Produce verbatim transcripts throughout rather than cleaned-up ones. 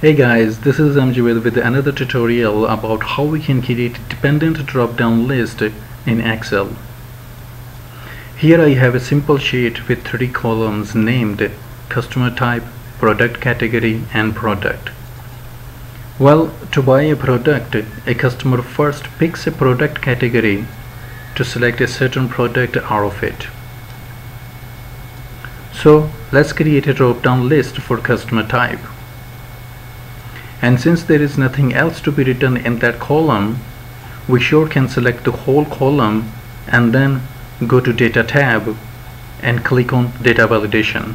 Hey guys, this is M. Javed with another tutorial about how we can create dependent drop-down list in Excel. Here I have a simple sheet with three columns named customer type, product category and product. Well, to buy a product, a customer first picks a product category to select a certain product out of it. So let's create a drop-down list for customer type. And since there is nothing else to be written in that column, we sure can select the whole column and then go to Data tab and click on Data Validation.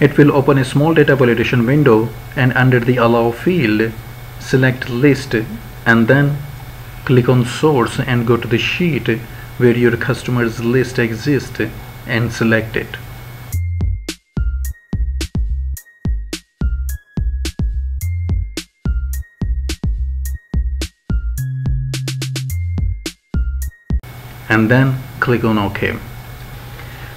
It will open a small data validation window, and under the Allow field, select List and then click on Source and go to the sheet where your customer's list exists and select it. And then click on OK.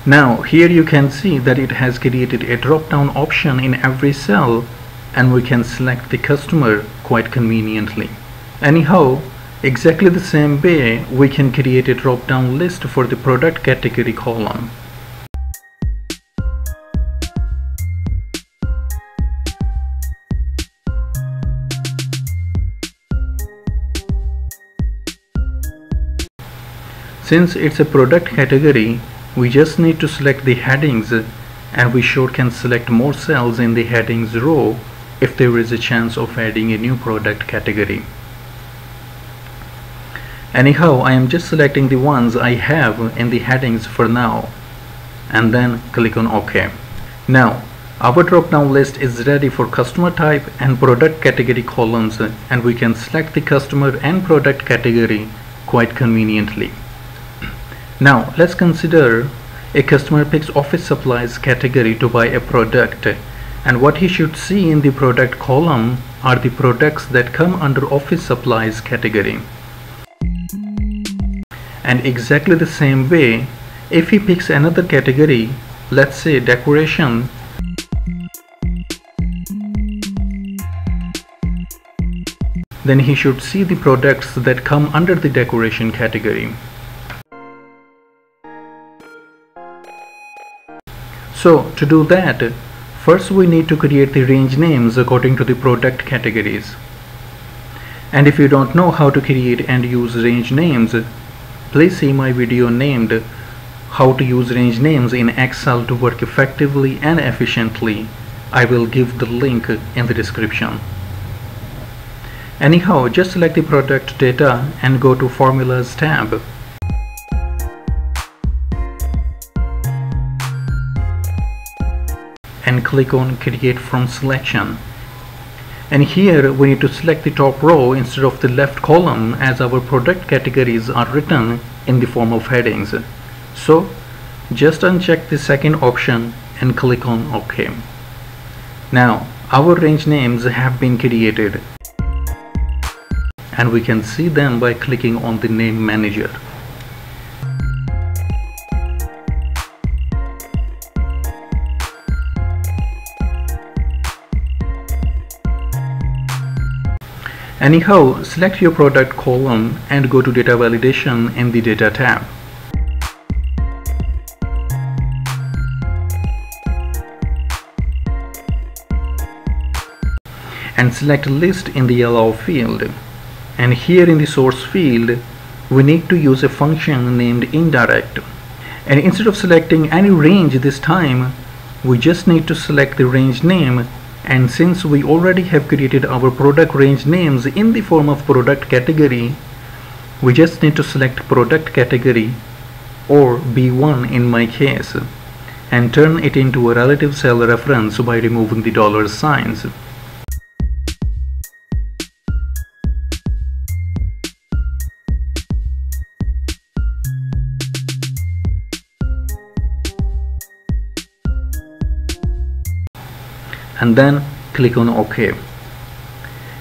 Now here you can see that it has created a drop-down option in every cell, and we can select the customer quite conveniently. Anyhow, exactly the same way we can create a drop-down list for the product category column. Since it's a product category, we just need to select the headings, and we sure can select more cells in the headings row if there is a chance of adding a new product category. Anyhow, I am just selecting the ones I have in the headings for now, and then click on OK. Now, our drop-down list is ready for customer type and product category columns, and we can select the customer and product category quite conveniently. Now let's consider a customer picks office supplies category to buy a product, and what he should see in the product column are the products that come under office supplies category. And exactly the same way, if he picks another category, let's say decoration, then he should see the products that come under the decoration category. So to do that, first we need to create the range names according to the product categories. And if you don't know how to create and use range names, please see my video named How to Use Range Names in Excel to Work Effectively and Efficiently. I will give the link in the description. Anyhow, just select the product data and go to Formulas tab. And click on Create from Selection, and here we need to select the top row instead of the left column, as our product categories are written in the form of headings. So just uncheck the second option and click on OK. Now our range names have been created, and we can see them by clicking on the Name Manager. Anyhow, select your product column and go to Data Validation in the Data tab. And select List in the Allow field. And here in the Source field, we need to use a function named Indirect. And instead of selecting any range this time, we just need to select the range name. And since we already have created our product range names in the form of product category, we just need to select product category, or B one in my case, and turn it into a relative cell reference by removing the dollar signs. And then click on OK.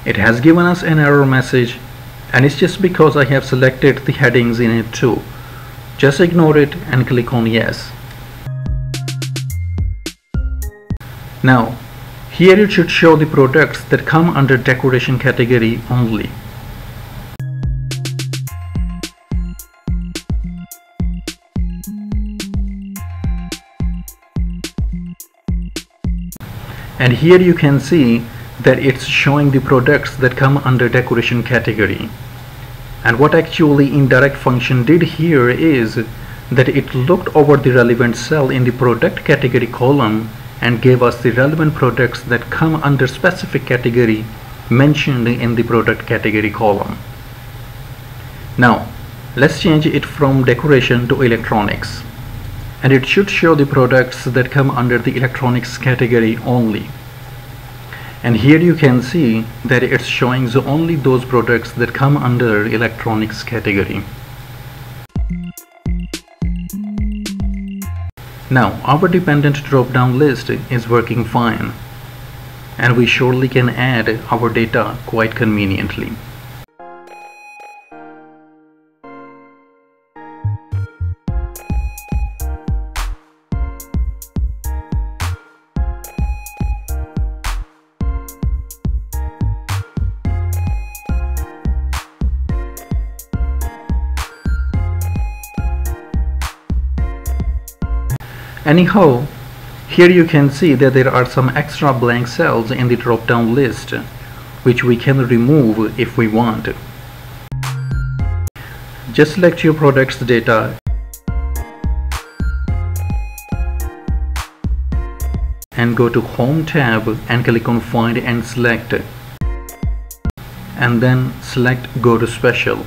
It has given us an error message, and it's just because I have selected the headings in it too. Just ignore it and click on Yes. Now Here it should show the products that come under decoration category only. And here you can see that it's showing the products that come under decoration category. And what actually indirect function did here is that it looked over the relevant cell in the product category column and gave us the relevant products that come under specific category mentioned in the product category column. Now let's change it from decoration to electronics, and it should show the products that come under the electronics category only. And here you can see that it's showing only those products that come under electronics category. Now our dependent drop-down list is working fine, and we surely can add our data quite conveniently. Anyhow, here you can see that there are some extra blank cells in the drop-down list, which we can remove if we want. Just select your product's data and go to Home tab and click on Find and Select, and then select Go to Special.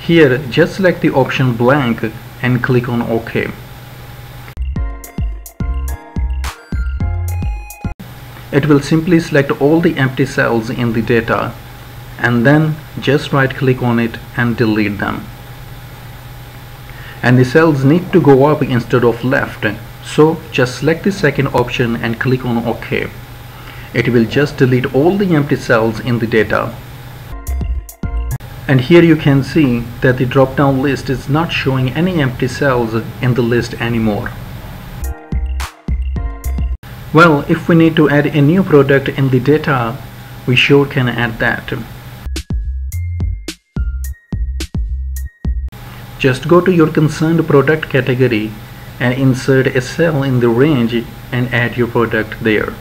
Here just select the option blank and click on OK. It will simply select all the empty cells in the data and then just right click on it and delete them. And the cells need to go up instead of left, so just select the second option and click on OK. It will just delete all the empty cells in the data. And here you can see that the drop-down list is not showing any empty cells in the list anymore. Well, if we need to add a new product in the data, we sure can add that. Just go to your concerned product category and insert a cell in the range and add your product there.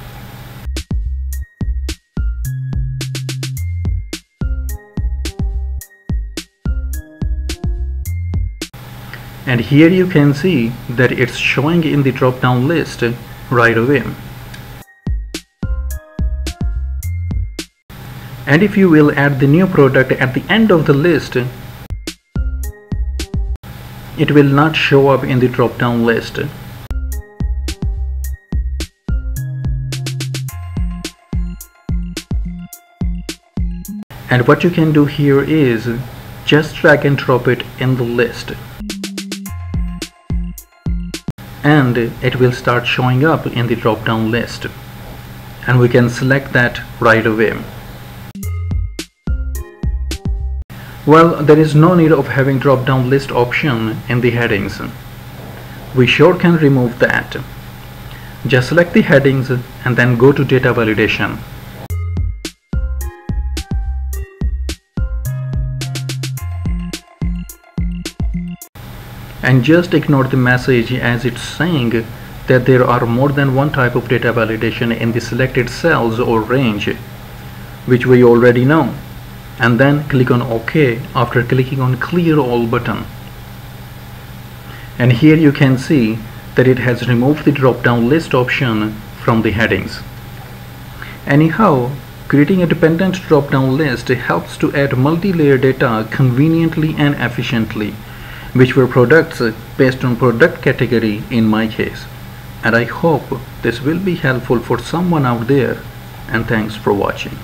And here you can see that it's showing in the drop-down list right away. And if you will add the new product at the end of the list, it will not show up in the drop-down list. And what you can do here is just drag and drop it in the list, and it will start showing up in the drop-down list, and we can select that right away. Well, there is no need of having drop-down list option in the headings. We sure can remove that. Just select the headings and then go to data validation. And just ignore the message as it's saying that there are more than one type of data validation in the selected cells or range, which we already know, and then click on OK after clicking on Clear All button. And here you can see that it has removed the drop-down list option from the headings. Anyhow, creating a dependent drop-down list helps to add multi-layer data conveniently and efficiently, which were products based on product category in my case. And I hope this will be helpful for someone out there, and thanks for watching.